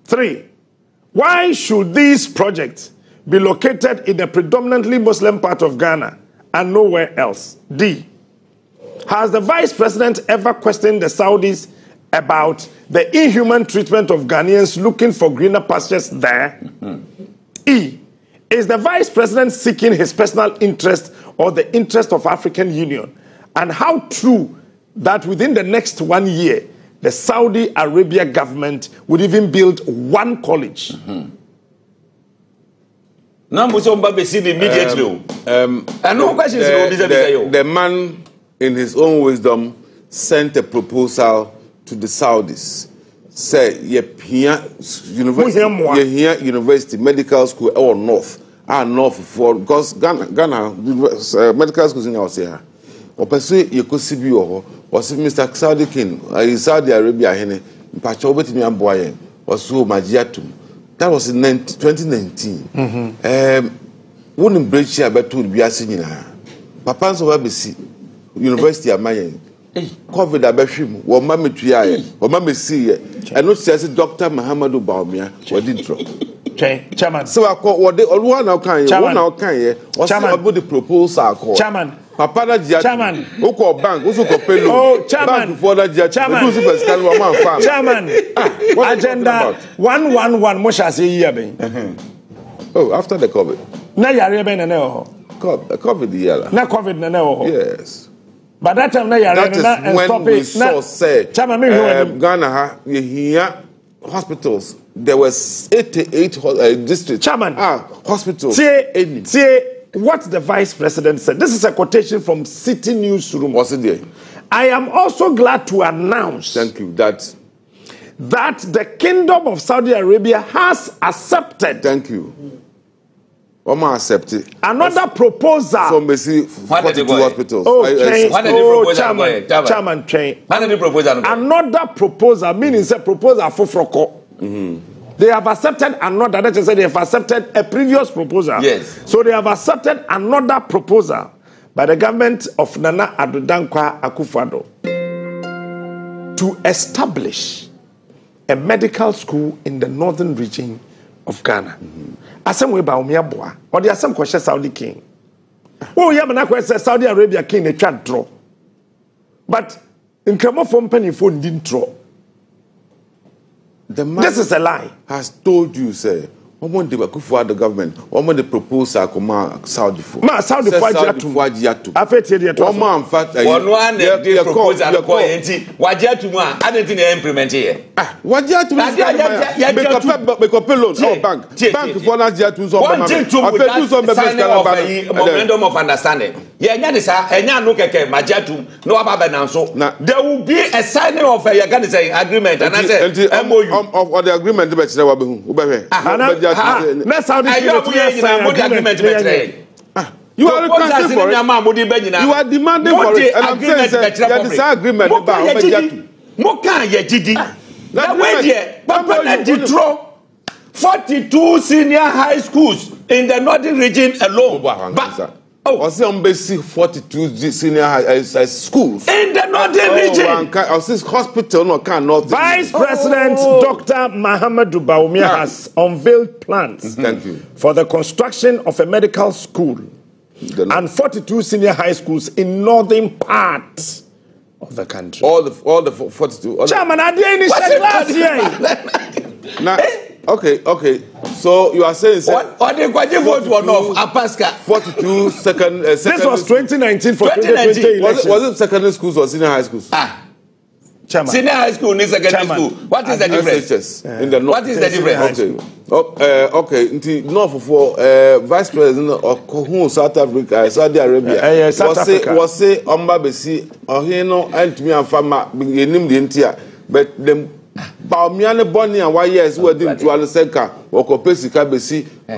3, why should these projects be located in the predominantly Muslim part of Ghana and nowhere else? D, has the Vice President ever questioned the Saudis about the inhuman treatment of Ghanaians looking for greener pastures there? E, is the Vice President seeking his personal interest or the interest of African Union? And how true that within the next 1 year, the Saudi Arabia government would even build one college? The man, in his own wisdom, sent a proposal to the Saudis. Say, university, medical school, or north. For because Ghana medical school is in Australia. Or pursue Yekosibi or Mr. Saudi King, Saudi Arabia, Hene, Pachobet Miamboyen, or so Majiatum. That was in 2019. Wouldn't breach here, but would be a senior. Papa's over BC. University of Mayan. COVID abashim, or Mammy Triay, or Mammy C. And not says Dr. Mahamudu Bawumia, or Dintro. Chairman. So I call what they all want now can you, one now can you, or some about the proposal. Chairman. Papa Chairman. Who called bank, who called Pelu, Chairman, before that Chairman, who's the first time one farm. Chairman. Agenda 111 Mosha say Yabe. Oh, after the COVID. Na Yarebe Nene. COVID Yala. Na COVID Nene. Yes. But that time na Yarebe and when stop we it. Saw say Ghana here hospitals. There were 88 districts. Chairman. Hospitals. What the vice president said. This is a quotation from City Newsroom. What's it there? I am also glad to announce. Thank you. That the Kingdom of Saudi Arabia has accepted. Thank you. Another proposal. So basically, 42 hospitals. Okay. Chairman, Chairman. Another proposal. Meaning, it's a proposal for Froko. They have accepted another. That is, they have accepted a previous proposal. Yes. So they have accepted another proposal by the government of Nana Addo Dankwa Akufo-Addo to establish a medical school in the northern region of Ghana. Asemwe Bawumia boa. Or the Asem kweshe Saudi king. Oh, yeah, man, kweshe Saudi Arabia king. They can't draw. But in Kremofon Penifon didn't draw. The man this is a lie. Has told you, sir. One they were good for the government. One they proposed a command Saudi for. Ma Saudi for Jatu. I felt here. One fact. One they proposed a command. Wajatu ma. I didn't implement here. Ah, Wajatu. Because bank for Wajatu. One thing to be signing of memorandum of understanding. Yeah, Yanisa. Enya no keke Majatu. No abananso. There will be a signing of a Yanisa agreement. And I said MOU. Of the agreement that we have been. Ubebe. That's how this you are requesting for it. You are demanding for it. And I'm saying that this agreement about Mokan 42 senior high schools in the northern region alone. I see on basic 42 senior high schools in the northern region. I see hospital no can not. Vice President Dr. Mahamudu Bawumia has unveiled plans for the construction of a medical school and 42 senior high schools in northern part of the country. All the 42. Chairman, I didn't class here. Okay. So you are saying what? Or the vote was off. Apaska. 42 second. This was 2019 for 2020. Was it secondary schools or senior high schools? Chairman. Senior high school and secondary school. What is the difference? SHS in the north. What is the difference? Okay. North for Vice President of South Africa, Saudi Arabia. South Africa. Was say Ombabesi or Hino and me and Fama being named the entire, but them. Bawumia born and why yes we didn't to Alasenka or Kopesika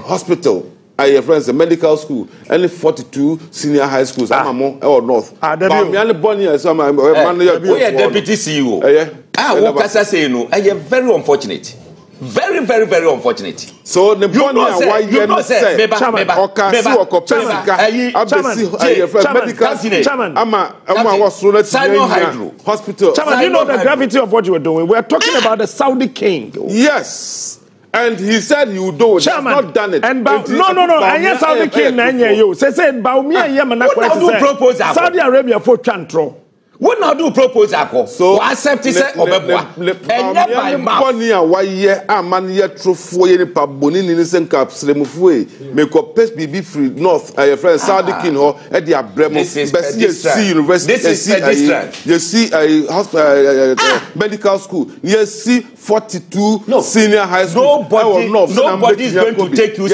hospital. I have friends a medical school and 42 senior high schools. I'm or north. Bawumia born here so I'm deputy CEO. I am very unfortunate. Very, very, very unfortunate. So the born and why you say hospital. Chairman, you know the gravity of what you were doing. We are talking about the Saudi king. Yes. And he said he would do it. Chairman, he's not done it. And no. And yes, Saudi king, you said Bawumia Yemen. Saudi Arabia for Chantro. Would not do proposal. So accept this. Nobody is going to take you serious from today. Nobody is going to take you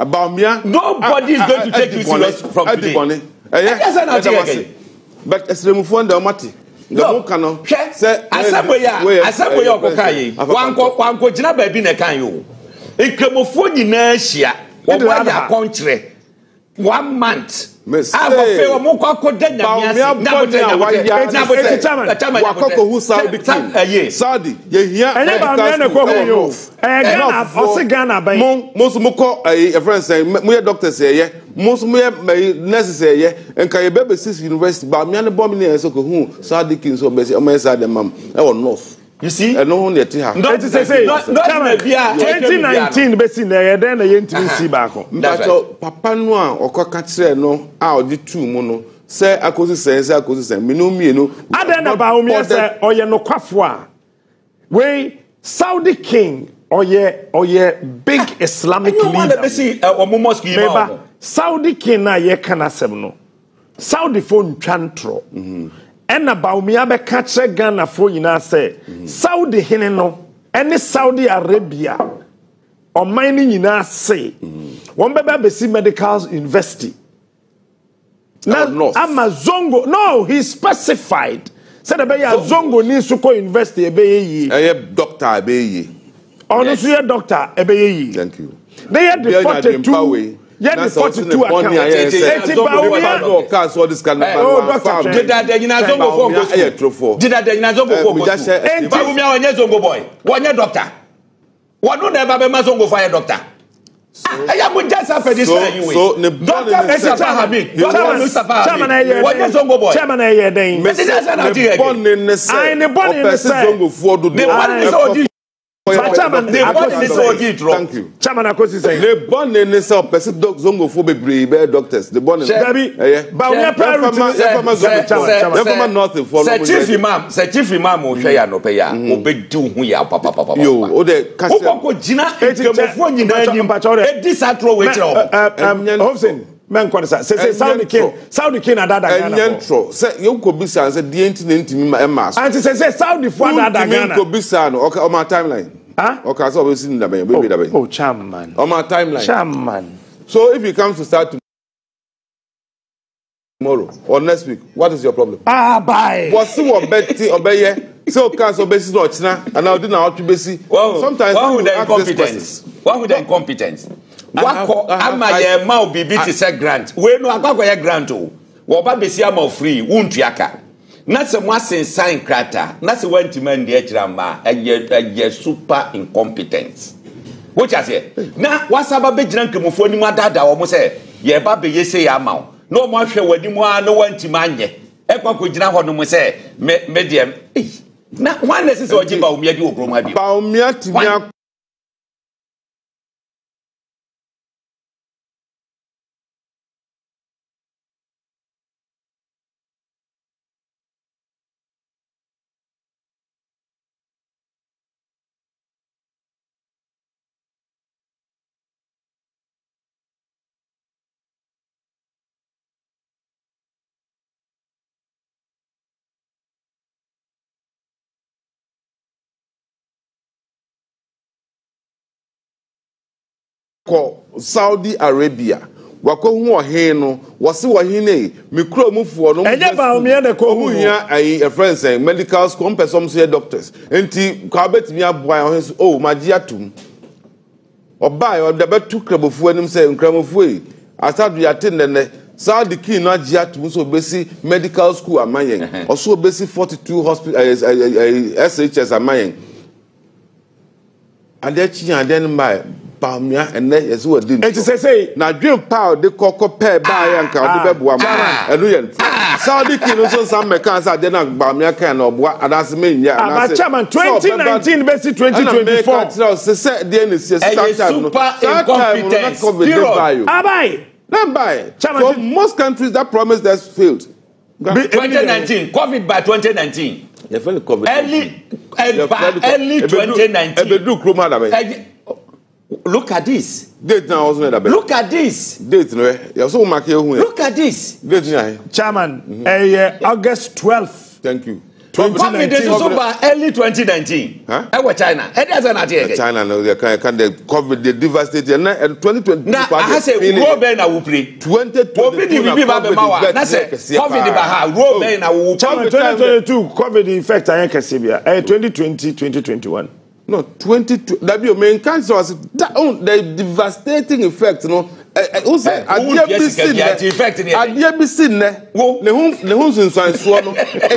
serious from today. But as the phone dramatic, the Mukano said, Assemblea Kokai, one Jinaba Binakayo. It came of food inertia, one country, 1 month. Most may necessary, and Kayabebe 6 University, but me and the bombing and so who Saudi King so basically on my side, the mum, or north. You see, and only at Tiha. No, it's a say, 2019, basically, then I ain't in Sibako. But Papa Noir or Cocatre, no, I'll do two mono. Say, I could say, I could say, Minumino, I don't know about me, or Yanokafwa. we Saudi king or ye big Islamic leader. Saudi king na ye kana sebno. Saudi phone chantro. And about me, I catch a Ghana for you now say Saudi Hineno and Saudi Arabia or mining you now say one baby see medicals university. Now, I'm a Zongo. No, he specified. Said a Zongo needs to go university. A doctor, a baby. Honestly, a doctor, a baby. Thank you. They had the 42. Yeah, the 42 accounts. Doctor, Chairman, they want this audit, thank you. Chairman, I say they born in zongo doctors. They born in. But we are Chairman, Saudi king ada Ghana. Say you could be say the and say Saudi for ada Ghana. Could be on my timeline. Huh? Okay, so we see that oh, chairman. On my timeline. Chairman. So if you come to start tomorrow or next week, what is your problem? Ah, bye. What's your betting obey? So council basis not now and I didn't have to basic. Sometimes one with the incompetence. One with the incompetence. Wako ama ye ma obibi ti se grant we no akwa ye grant o wo ba besi ama free wuntuaka na se mo asensan krata na se wantiman de akira ma ye super incompetence which as here na wasaba be giran kemofo ni mu adada wo mo se ye ba be ye se ya ma o no mo hwe wadi mu a no wantiman ye e kwa ko giran ho no mo se medium eh na one is so ojiba o mi adi obroma bi ba o mi atimi Saudi Arabia. Wako huo heno, wasi wahine, mikro mufu wano a friend saying, medical school, one person say doctors. Enti, kabeti miya buwa ya hensu, oh, majiatum. Oba, ya wabdabe tu kremofuwe, ni mse, nkremofuwe. Asadu ya tendene, Saudi ki na jiatum, so besi medical school amayeng. Also besi 42 hospital, SHS amayeng. Adechi ya adeni mbae. And then as well, didn't say, now dream power the cocoa pear by and Saudi Kinoson, some mechanics are then Bamia can or what, and that's me, yeah, Chairman 2019, basic 2024. So most countries that promise that's failed. 2019, COVID by 2019. Early 2019. Look at this. Look at this. Look at this. Chairman, August 12th. Thank you. 2019. This is over early 2019. Huh? China. China, no, they can't. COVID, they devastated. And 2020. Now, I say, go back now, please. 2020. COVID, Chairman, 2022, COVID effect, I can't see. 2020, 2021. No, 22. That be your main cancer. The devastating effect, you know. Who said? I never seen that effect. I never seen that. The homes in science, it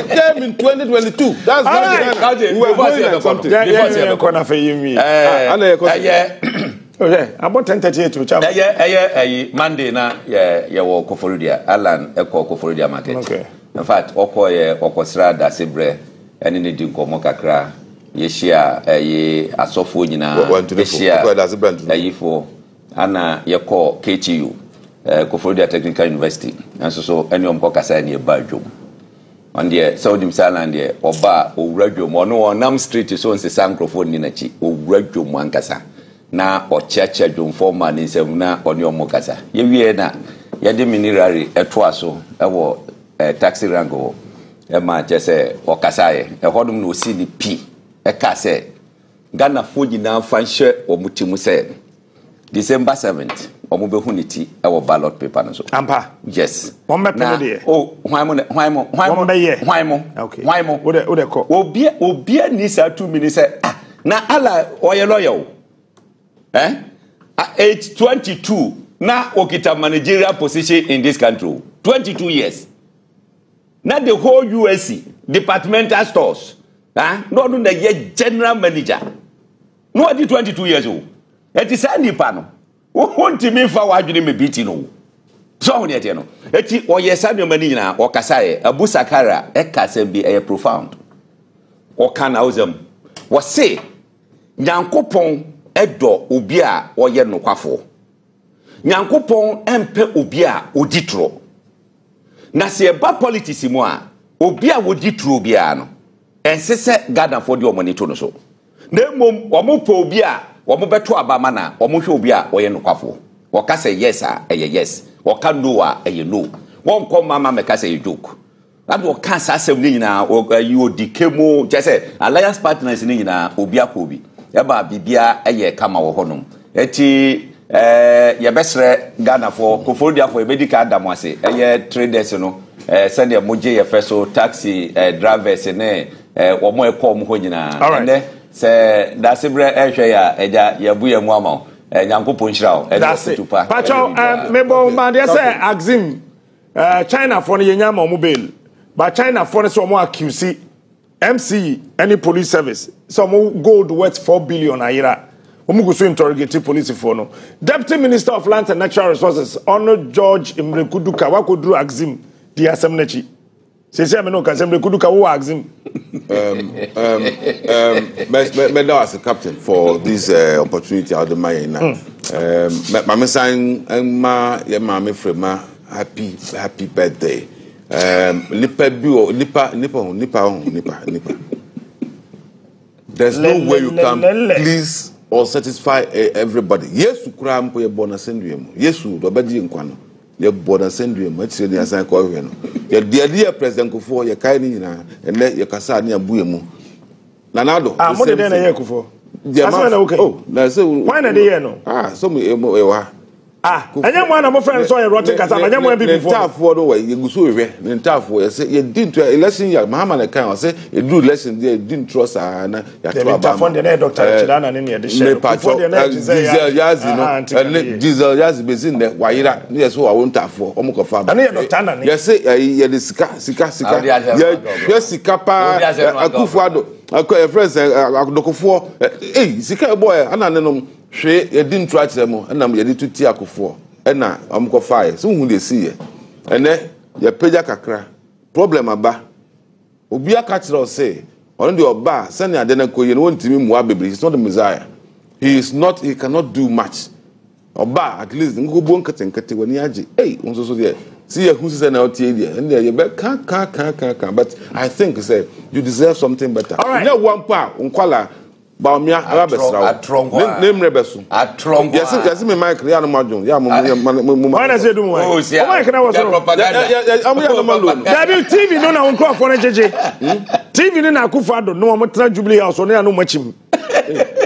came in 2022. That's not the we were going something. Yeah, corner for you, me. Okay, about 10:38 to chapter. Yeah. Monday na yeah, we go for India. Alan, we go for India market. Okay. In fact, we go straight to Sibre. Any need to come Accra. Yeshia, Yeshia, Anna, Yako, KTU, Koforidua Technical University, and so any on Pocasa near Belgium. on the Saudi Island there, Oba, Uragum, or no, on Nam Street is on the Sankrofon Ninachi, Uragum Wankasa, na or Chacha Jum Forman in Sevna on your Mokasa. Yeviena, Yadiminari, a Twaso, a war, a taxi rango, a Manchester, or Casae, a Hodum no CDP, a Casse, Ghana Fuji now, Fancher or Mutimuse, December 7th. Omobe our ballot paper and so. Ampa. Yes. Oh, why mo? Okay. Why mo? Ode ko. Obia nisa 2 minutes. Ah, na ala oyeloyo. Eh? At age 22, na okita managerial position in this country. 22 years. Na the whole USC departmental stores. Ah, no do the general manager. No at 22 years old. It is any pano. Won't you mean for what you may beat you? So, Yetano, Eti or Yesano Manina or Kasai, a Busakara, a Kassam be a profound or Canausum. What say Yankopon, Eddo, Ubia, or Yeno Quafo Yankopon, Empe Ubia, Uditro Nasiaba politicimoa, Ubia Uditro Biano, and Sessa Garden for your money to no so. Nemo or Mopo Bia. Omobeto abamana omohwe obi a oyenokafo woka say yes a eye yes woka no a eye no wonko mama meka say joke adu woka say asem ni nyina you dikemo jese alliance partners ni nyina obi akobi eba bibia eye kama wo honum eti ye besre Ghana for kofodia for medical adam ase eye traders no send your moje ye feso taxi drivers ne omo ekom ho nyina ne se dasibre ehweya eja yabuye mu amao nyankopon hirawo edase tupa pacho mebo man dey say axim China for yenya ma mobile but China for so mo accuse MC any police service so mo gold worth 4 billion naira omugo so interrogate police for no Deputy Minister of Land and Natural Resources Honor George Imrekuduka wakodru axim di asemnachi se me no ka Imrekuduka wo axim captain for this opportunity out of my happy birthday. There's no way you can please or satisfy everybody. Yes, you cram for your bonus and dream. Yes, you do. Your border sending much in the San Corvino. Your dear President Kufo, your Kainina, and let your Cassania Buemu. Nanado, I'm more than a year before. Oh, that's why not the no. Ah, so we are. Ah, and then one of my friends saw a rotten Cassava, and then one before. Tough for the way you go so away, then tough way. Say you didn't do a lesson, your Mahaman account, say you do lesson, they didn't trust her. They were tough on the net, Dr. Chidan, and in the addition, Diesel Yaz is in there. Why, yes, who I won't have for Omokofa. And you're not, yes, Sika, yes, Sikapa, Akufo-Addo, a friend, hey, Sika boy, and I know. She didn't try them, and I'm ready to tear for. And now I'm going to fire soon. They see you, and then your pager cacra problem. Abba will be a catcher say on your bar. Sunday, I didn't call you. Won't to him, Wabi. He's not a messiah, he is not, he cannot do much. Or bar at least, and go bone cutting cutting when he had eight. See who's an out here, and there you bet can't. But I think, say, you deserve something better. All right, no one power on Kuala. Bawumia Arabesra. Name Rebesu. Atrongo. Yes, me Mike Yanamajun. Ya mo. Why na say do why? Oh, why can I was wrong? I'm here normal loan. TV no na won call for jeje. TV no na Akufo-Addo no mo tra Jubilee House no ya no machim.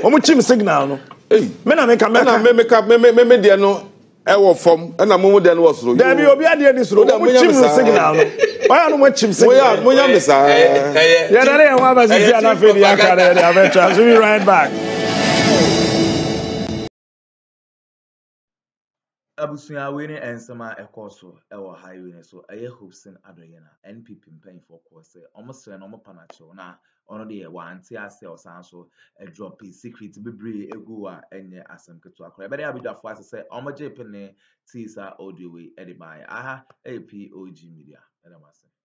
Mo chim signal no. Eh. Me na me dia no e wo form e na mo dia no was ro. There be obi dia dis ro. Mo chim signal no. Why no much him say? Mo ya misa. Yeah, that dey one basis here na feel ya ka dey adventure. So we right back. Abusuya we ne ensema e call so e wo highway ne so e Hobson Adoyena NPP pen for call say omosre no mopanacho na ono dey wanti ase osan so e drop secret bebre egu a enye asem keto akora. Be dey abidafo ase say omoje pene tisa audio we e dey buy. Aha, A POG Media. And I'm